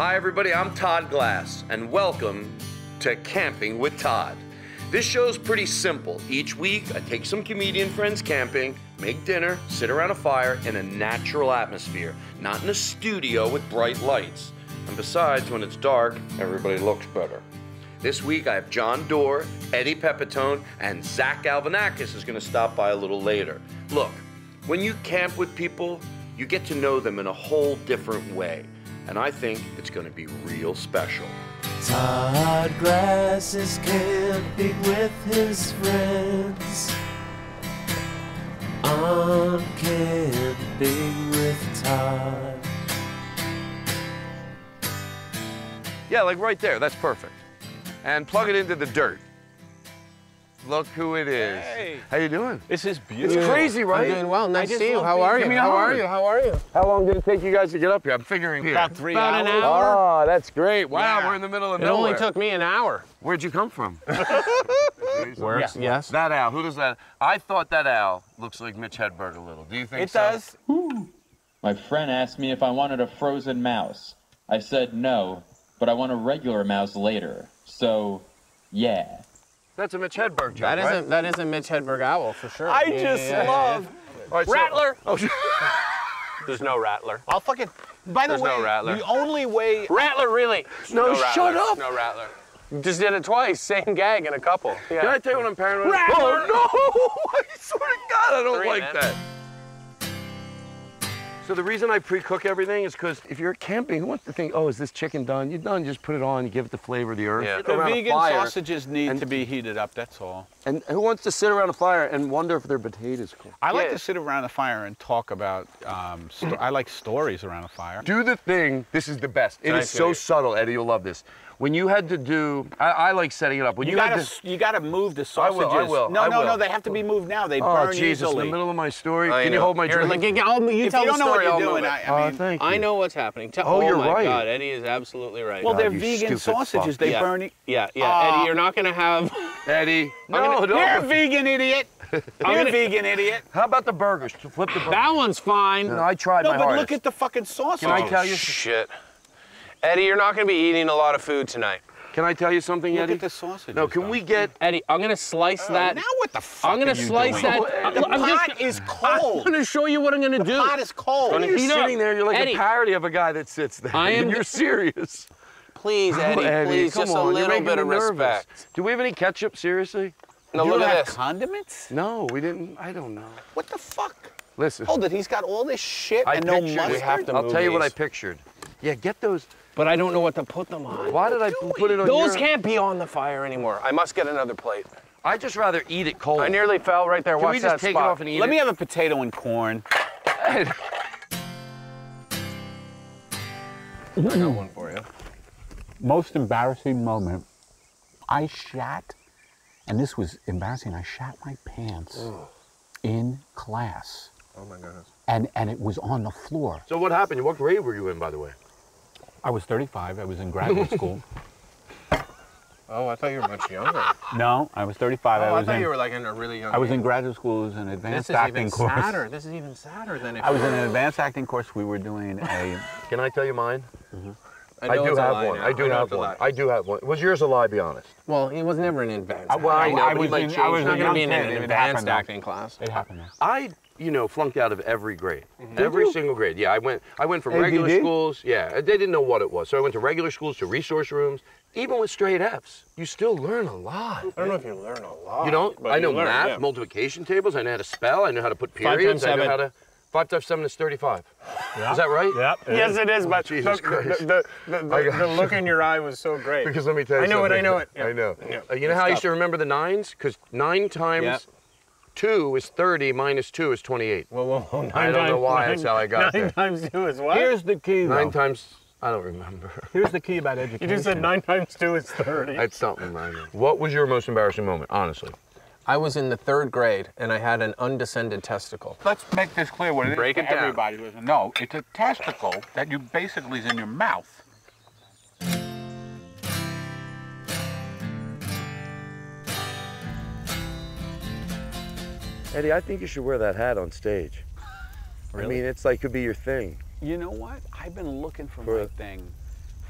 Hi everybody, I'm Todd Glass, and welcome to Camping with Todd. This show's pretty simple. Each week, I take some comedian friends camping, make dinner, sit around a fire in a natural atmosphere, not in a studio with bright lights. And besides, when it's dark, everybody looks better. This week, I have Jon Dore, Eddie Pepitone, and Zach Galifianakis is gonna stop by a little later. Look, when you camp with people, you get to know them in a whole different way. And I think it's going to be real special. Todd Glass is camping with his friends on Camping with Todd. Yeah, like right there, that's perfect. And plug it into the dirt. Look who it is. Hey. How you doing? This is beautiful. It's crazy, right? I'm doing well. Nice to see you. How are you? How are you? How long did it take you guys to get up here? I'm figuring here. About 3 hours. About an hour. Oh, that's great. Wow, yeah. We're in the middle of nowhere. It only took me an hour. Where'd you come from? Works, yeah. Yes. That owl, who does that? I thought that owl looks like Mitch Hedberg a little. Do you think so? It does. Ooh. My friend asked me if I wanted a frozen mouse. I said no, but I want a regular mouse later. So, yeah. That's a Mitch Hedberg joke, right? That is a Mitch Hedberg owl, for sure. I just love... Yeah. Right, rattler! So, there's no rattler. I'll fucking... By the way, the only way... Rattler, really! No, shut up! No rattler. Just did it twice, same gag in a couple. Yeah. Can I tell you what I'm paranoid about? Rattler! Oh, no! I swear to God, I don't like that. So the reason I pre-cook everything is because if you're camping, who wants to think, oh, is this chicken done? You're done, just put it on, you give it the flavor of the earth. Yeah. The vegan sausages need to be heated up, that's all. And who wants to sit around a fire and wonder if their potatoes cook? I like to sit around a fire and talk about, I like stories around a fire. Do the thing, this is the best. It is so subtle, Eddie, you'll love this. When you had to do, I like setting it up. When you gotta move the sausages. I will. No, they have to be moved now. They burn easily. Oh, Jesus, in the middle of my story. Can you hold my drink? Like, you tell the story, I'll move it. I mean, I know what's happening. Oh, you're right. God, Eddie is absolutely right. Well, they're vegan sausages. Fuck. They burn. Yeah. Eddie, you're not gonna have. Eddie, no, don't. You're a vegan idiot. I'm a vegan idiot. How about the burgers? Flip the burgers. That one's fine. No, I tried my hardest. No, but look at the fucking sausage. Can I tell you? Shit. Eddie, you're not going to be eating a lot of food tonight. Can I tell you something, Eddie? Look at the sausage. No, can we get... Eddie, I'm going to slice that. Now what the fuck are you doing? The pot is cold. I'm going to show you what I'm going to do. The pot is cold. When you're sitting there, you're like Eddie, a parody of a guy that sits there. You're serious. Please, Eddie, please, come on. Just a little bit of respect. Do we have any ketchup, seriously? No, look at this. Condiments? No, we didn't. I don't know. What the fuck? Listen. Hold it, he's got all this shit and no mustard? I'll tell you what I pictured. Yeah, get those. But I don't know what to put them on. Why did I put it on your... Those can't be on the fire anymore. I must get another plate. I'd just rather eat it cold. I nearly fell right there. Watch that spot. Can we just take it off and eat it? Let me have a potato and corn. I got one for you. Most embarrassing moment. I shat, and this was embarrassing, I shat my pants in class. Oh, my goodness. And it was on the floor. So what happened? What grade were you in, by the way? I was 35. I was in graduate school. Oh, I thought you were much younger. No, I was 35. Oh, I thought you were like in a really young. I was in graduate school. It was an advanced acting course. This is even sadder than if I was in an advanced acting course. We were doing a... Can I tell you mine? Mm-hmm. I do have one. I do have one. Was yours a lie, be honest? Well, he was never an advanced. Well, I was not going to be in an advanced acting class. It happened. You know, flunked out of every grade, every single grade. Yeah, I went from regular schools. Yeah, they didn't know what it was. So I went to regular schools, to resource rooms. Even with straight Fs, you still learn a lot. I don't know if you learn a lot. You don't? I know math, multiplication tables. I know how to spell. I know how to put periods. I know how to... 5 times 7 is 35. Yeah. Is that right? Yep. Yes, it is. But the look in your eye was so great. Because let me tell you something. I know it. Yeah. You know how I used to remember the nines? Because 9 times... Yep. 2 is 30, minus 2 is 28. Well, I don't know why, that's how I got there. 9 times 2 is what? Here's the key, though. 9 times, I don't remember. Here's the key about education. You just said 9 times 2 is 30. That's something I know. What was your most embarrassing moment, honestly? I was in the 3rd grade, and I had an undescended testicle. Let's make this clear. What it Break is it down. Everybody doesn't know. It's a testicle that you basically is in your mouth. Eddie, I think you should wear that hat on stage. Really? I mean, it's like, could be your thing. You know what? I've been looking for my thing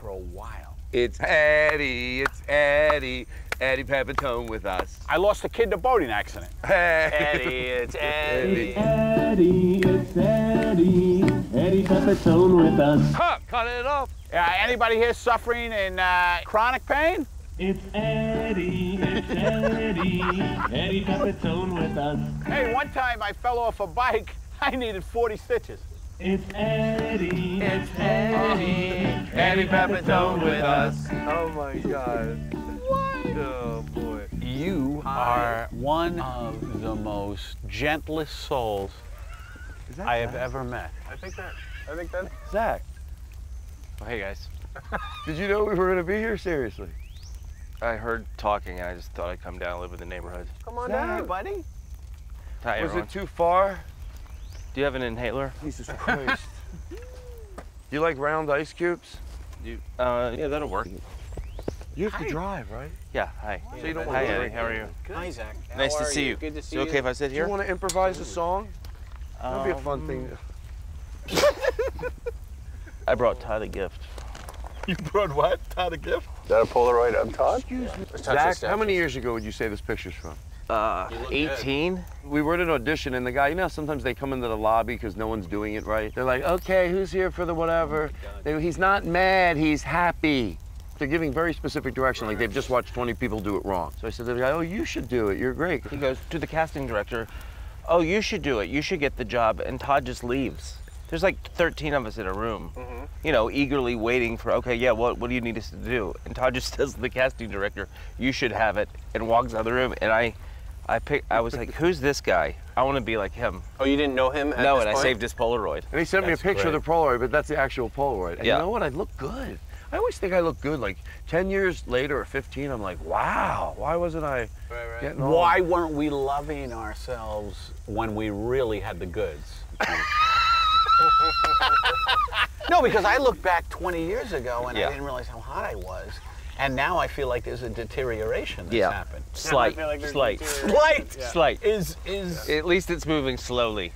for a while. It's Eddie, Eddie Pepitone with us. I lost a kid in a boating accident. Eddie, it's Eddie. Eddie, it's Eddie. Eddie Pepitone with us. Huh, cut it off. Anybody here suffering in chronic pain? It's Eddie, Eddie Pepitone with us. Hey, one time I fell off a bike, I needed 40 stitches. It's Eddie, Eddie Pepitone with us. Oh my God. What? Oh boy. You are one of the most gentlest souls I have ever met. I think that. Zach. Oh, hey guys. Did you know we were gonna be here? Seriously. I heard talking and I just thought I'd come down and live with the neighborhood. Come on down, buddy. Hi, everyone. Was it too far? Do you have an inhaler? Jesus Christ. You like round ice cubes? Yeah, that'll work. You have to drive, right? Yeah, hi. So you don't want to drink. How are you? Good. Hi, Zach. Nice to see you. Good to see you. Is it okay if I sit here? Do you want to improvise a song? That'd be a fun thing. I brought Todd a gift. You brought what? Todd a gift? Is that a Polaroid up, Todd? Excuse me. Zach, how many years ago would you say this picture's from? 18. Good. We were at an audition, and the guy, you know, sometimes they come into the lobby because no one's doing it right. They're like, okay, who's here for the whatever? He's not mad, he's happy. They're giving very specific direction, like they've just watched 20 people do it wrong. So I said to the guy, oh, you should do it, you're great. He goes to the casting director, oh, you should do it, you should get the job, and Todd just leaves. There's like 13 of us in a room, you know, eagerly waiting for, okay, yeah, what do you need us to do? And Todd just tells the casting director, you should have it, and walks out of the room, and I was like, who's this guy? I want to be like him. Oh, you didn't know him? No, and I saved his Polaroid. And he sent me a picture of the Polaroid, but that's the actual Polaroid. And you know what? I look good. I always think I look good. Like 10 years later or 15, I'm like, wow, why wasn't I getting old? Why weren't we loving ourselves when we really had the goods? No, because I look back 20 years ago and I didn't realize how hot I was. And now I feel like there's a deterioration that's happened. Slight, like slight, yeah. Slight. At least it's moving slowly.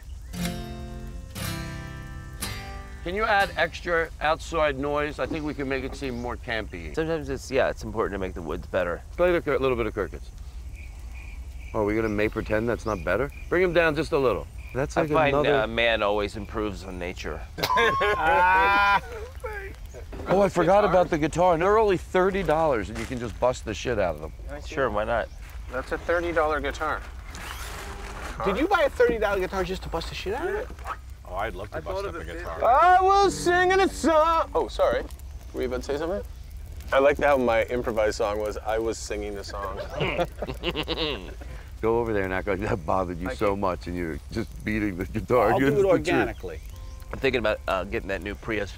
Can you add extra outside noise? I think we can make it seem more campy. Sometimes it's, it's important to make the woods better. Play a little bit of crickets. Oh, are we gonna pretend that's not better? Bring them down just a little. That's like I find man always improves on nature. Oh, I forgot about the guitar. And they're only $30, and you can just bust the shit out of them. Sure, why not? That's a $30 guitar. Did you buy a $30 guitar just to bust the shit out of it? Oh, I'd love to bust up a guitar. I will sing a song. Oh, sorry. Were you about to say something? I liked how my improvised song was, I was singing the song. Go over there and act like that bothered you so much, and you're just beating the guitar. I'll do it organically. I'm thinking about getting that new Prius.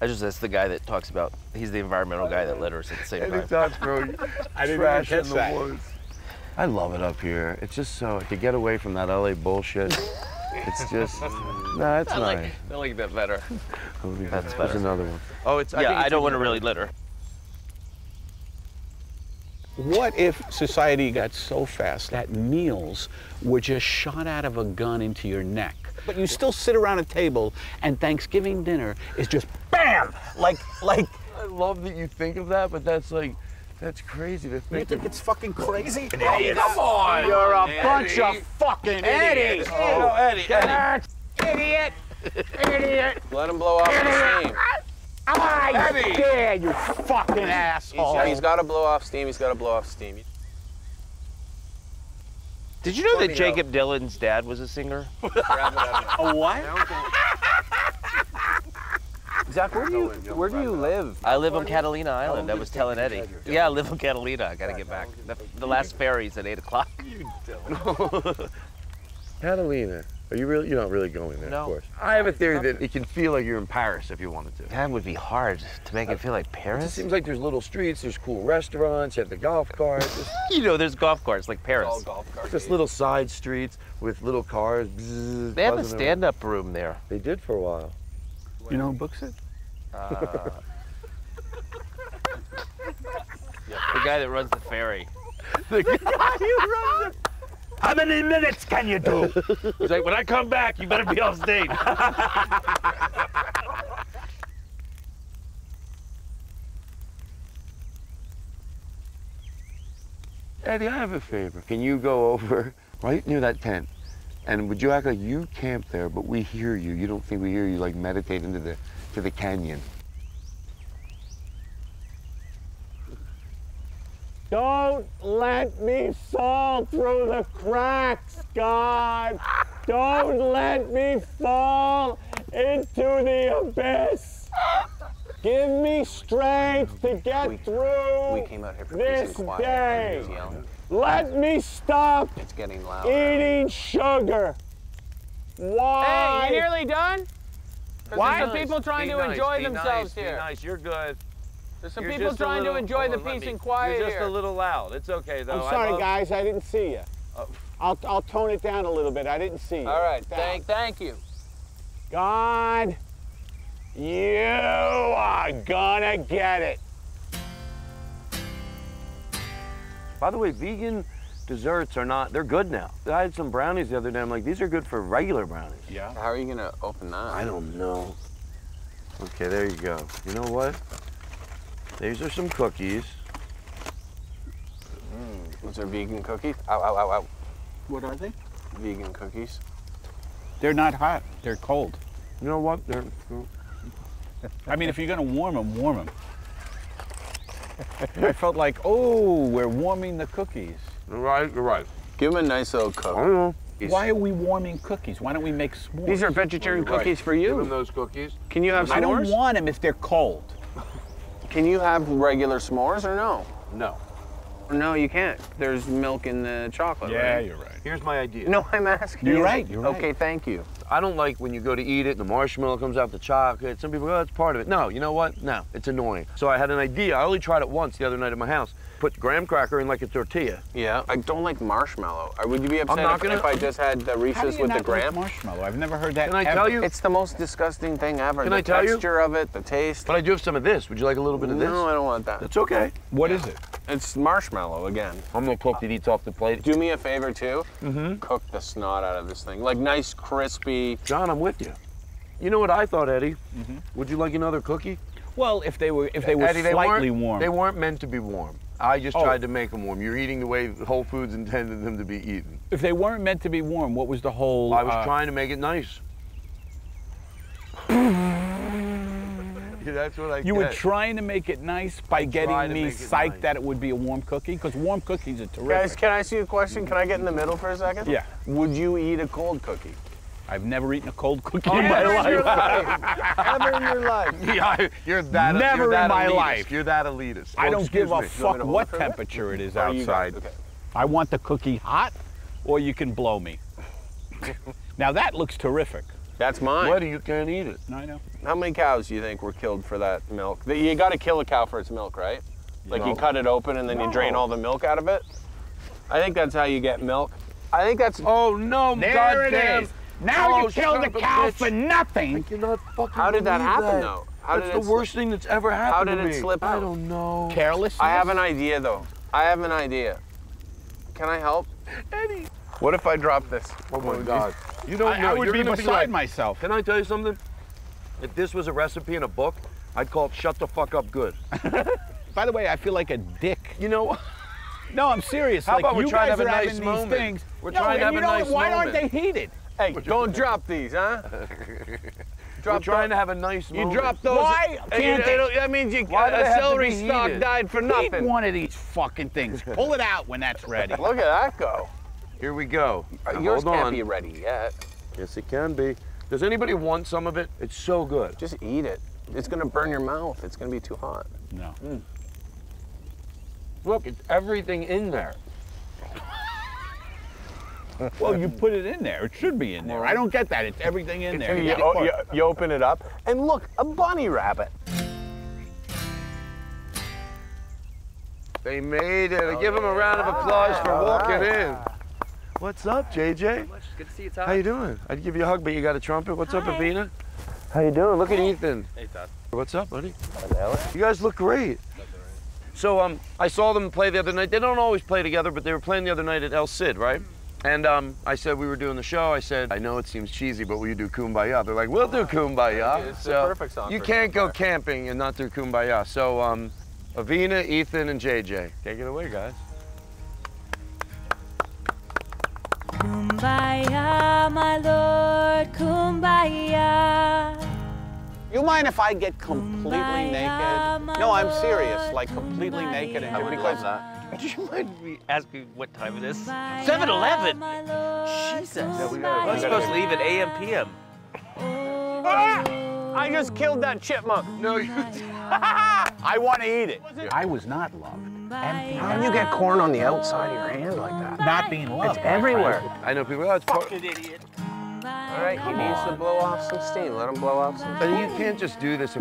That's the guy that talks about, he's the environmental guy that letters at the same time. Talks, bro, I didn't trash in the woods. I love it up here. It's just so, to get away from that LA bullshit, it's just, no, it's nice. I like that better. That's better. There's another one. Oh, it's, I think it's I don't want to really litter. What if society got so fast that meals were just shot out of a gun into your neck? But you still sit around a table, and Thanksgiving dinner is just BAM! Like... I love that you think of that, but that's like... That's crazy to think. You think it's fucking crazy? Oh, come on! You're a bunch of fucking idiots! Oh, Eddie! Idiot! Idiot! Let him blow off his steam. I dare you, fucking asshole! He's got to blow off steam. He's got to blow off steam. Did you know that Jacob Dylan's dad was a singer? A what? Zach, where do you live? I live on Catalina Island. I was telling Eddie. Yeah, I live on Catalina. I gotta get back. The last ferry's at 8 o'clock. You Dylan. Catalina. Are you really? You're not really going there, of course. I have a theory that it can feel like you're in Paris if you wanted to. That would be hard to make it feel like Paris. It seems like there's little streets, there's cool restaurants, you have the golf carts. You know, there's golf carts like Paris. It's all golf carts. Just little side streets with little cars. Bzzz, they have a stand-up room there. They did for a while. You know who books it? The guy that runs the ferry. The guy who runs the... How many minutes can you do? He's like, when I come back, you better be off stage. Eddie, I have a favor. Can you go over right near that tent? And would you act like you camp there, but we hear you? You don't think we hear you, like, meditate into the, to the canyon? Don't let me fall through the cracks, God. Don't let me fall into the abyss. Give me strength to get through this day. Let me stop eating sugar. Why? Hey, you nearly done? Why are people trying to enjoy themselves here? Be nice, you're good. There's some people trying to enjoy the peace and quiet here. You're just a little loud. It's okay, though. I'm sorry, guys, I didn't see you. I'll tone it down a little bit. I didn't see you. All right, thank you. God, you are gonna get it. By the way, vegan desserts are not, they're good now. I had some brownies the other day. I'm like, these are good for regular brownies. Yeah. How are you gonna open that? I don't know. Okay, there you go. You know what? These are some cookies. Those are vegan cookies. Ow, ow, ow, ow. What are they? Vegan cookies. They're not hot. They're cold. You know what? They're... I mean, if you're going to warm them, warm them. I felt like, oh, we're warming the cookies. You're right, you're right. Give them a nice old cookie. I don't know. Why are we warming cookies? Why don't we make s'mores? These are vegetarian cookies for you. Give them those cookies. Can you have s'mores? I don't want them if they're cold. Can you have regular s'mores or no? No. No, you can't. There's milk in the chocolate, right? Yeah, you're right. Here's my idea. No, I'm asking you. You're right, you're right. Okay, thank you. I don't like when you go to eat it and the marshmallow comes out the chocolate. Some people go, oh, that's part of it. No, you know what? No, it's annoying. So I had an idea. I only tried it once the other night at my house. Put graham cracker in like a tortilla. Yeah, I don't like marshmallow. Would you be upset if I just had the Reese's with the graham? Marshmallow? I've never heard that. Can I tell you? It's the most disgusting thing ever. Can I tell you? The texture of it, the taste. But I do have some of this. Would you like a little bit of this? No, I don't want that. That's okay. What is it? It's marshmallow again. I'm gonna cook it eats off the plate. Do me a favor too. Mm-hmm. Cook the snot out of this thing. Like nice, crispy. John, I'm with you. You know what I thought, Eddie? Mm-hmm. Would you like another cookie? Well, if they were Eddie, slightly warm. They weren't meant to be warm. I just tried to make them warm. You're eating the way Whole Foods intended them to be eaten. If they weren't meant to be warm, what was the whole? I was trying to make it nice. Yeah, that's what I get. You were trying to make it nice by getting me psyched that it would be a warm cookie? Because warm cookies are terrific. Guys, can I ask you a question? Can I get in the middle for a second? Yeah. Would you eat a cold cookie? I've never eaten a cold cookie in my life. Ever in your life. Yeah, you're that elitist. Never in my life. You're that elitist. I don't give a fuck what temperature it is outside. Okay. I want the cookie hot, or you can blow me. Now that looks terrific. That's mine. What? You can't eat it. I know. How many cows do you think were killed for that milk? You got to kill a cow for its milk, right? Like you cut it open and then you drain all the milk out of it? I think that's how you get milk. I think that's... Oh, no, there it is. Now you killed the cow for nothing. Like, you're not fucking how did that happen, though? That's the worst thing that's ever happened to me. How did it slip out? I don't know. Carelessness? I have an idea, though. I have an idea. Can I help? Eddie. What if I drop this? Oh, my God. You don't know. I would be beside myself. Can I tell you something? If this was a recipe in a book, I'd call it Shut the Fuck Up Good. By the way, I feel like a dick. You know, no, I'm serious. How about we try to have a nice moment? We're trying to have a nice moment. Why aren't they heated? Hey, don't drop these, huh? We're trying to have a nice moment. You drop those. Why can't they? That means you a celery stalk died for nothing. Eat one of these fucking things. Pull it out when that's ready. Look at that go. Here we go. Yours can't be ready yet. Yes, it can be. Does anybody want some of it? It's so good. Just eat it. It's gonna burn your mouth. It's gonna be too hot. No. Mm. Look, it's everything in there. Well, you put it in there. It should be in there. I don't get that. It's everything in there. You open it up, and look, a bunny rabbit. They made it. Give them a round of applause for walking in. What's up, JJ? Good to see you, Todd. How you doing? I'd give you a hug, but you got a trumpet. What's up, Avina? How you doing? Look at Ethan. Hey, Todd. What's up, buddy? You guys look great. So I saw them play the other night. They don't always play together, but they were playing the other night at El Cid, right? And I said we were doing the show. I said, I know it seems cheesy, but will you do Kumbaya? They're like, we'll do Kumbaya. It's a perfect song. You can't go camping and not do Kumbaya. So Avina, Ethan, and JJ. Take it away, guys. Kumbaya, my Lord, Kumbaya. You mind if I get completely naked? No, I'm serious, like completely naked. And I would love that. Do you mind me asking what time it is? 7:11. Jesus. Yeah, we're supposed to leave at AM PM. I just killed that chipmunk. No, you didn't. I want to eat it. I was not loved. And how do you get corn on the outside of your hand like that? Not being loved. It's everywhere. I know people. Oh, it's fucking idiot. All right, he needs to blow off some steam. Let him blow off some steam. You can't just do this.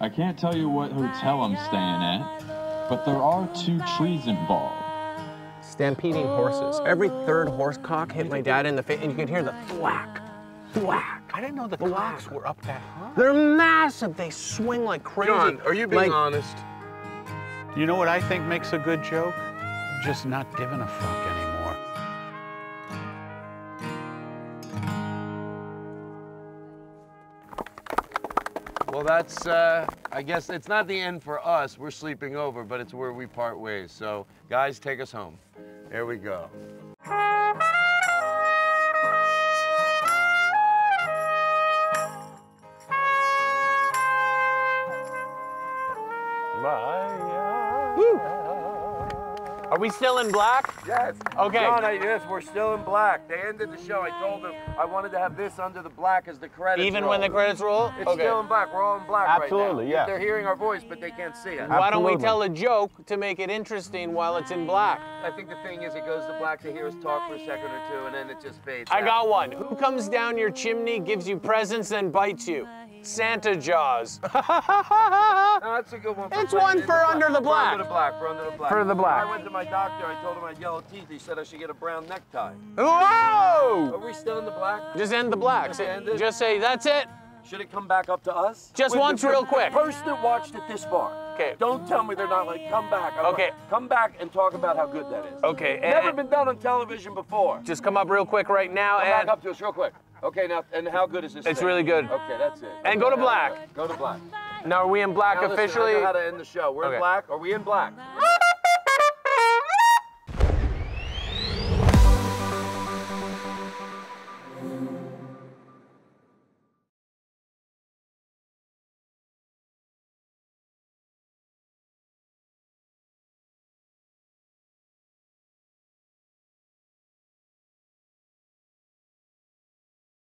I can't tell you what hotel I'm staying at, but there are 2 trees involved. Stampeding horses. Every 3rd horse cock hit my dad in the face, and you could hear the thwack, thwack. I didn't know the cocks were up that high. They're massive. They swing like crazy. Jon, are you being honest? You know what I think makes a good joke? Just not giving a fuck anymore. Well, that's, I guess it's not the end for us. We're sleeping over, but it's where we part ways. So, guys, take us home. There we go. Are we still in black? Yes. Okay. Jon, yes, we're still in black. They ended the show. I told them I wanted to have this under the black as the credits roll. Even when the credits roll? It's still in black. We're all in black right now. Absolutely, yeah. They're hearing our voice, but they can't see it. Why don't we tell a joke to make it interesting while it's in black? I think the thing is it goes to black to hear us talk for a second or 2, and then it just fades out. I got one. Who comes down your chimney, gives you presents, and bites you? Santa Jaws. No, that's a good one. It's one for under the black. For under the black. For under the black. For the black. I went to my doctor. I told him I had yellow teeth. He said I should get a brown necktie. Whoa! Are we still in the black? Just end the black. Just say that's it. Should it come back up to us? Just once, real quick. First that watched it this far. Okay. Don't tell me they're not like come back. Okay. Come back and talk about how good that is. Okay. Never been done on television before. Just come up real quick right now. Come back up to us real quick. Okay, now, and how good is this? It's really good. Okay, that's it. And go to black. Go to black. Now, are we in black officially? I know how to end the show. We're in black. Are we in black?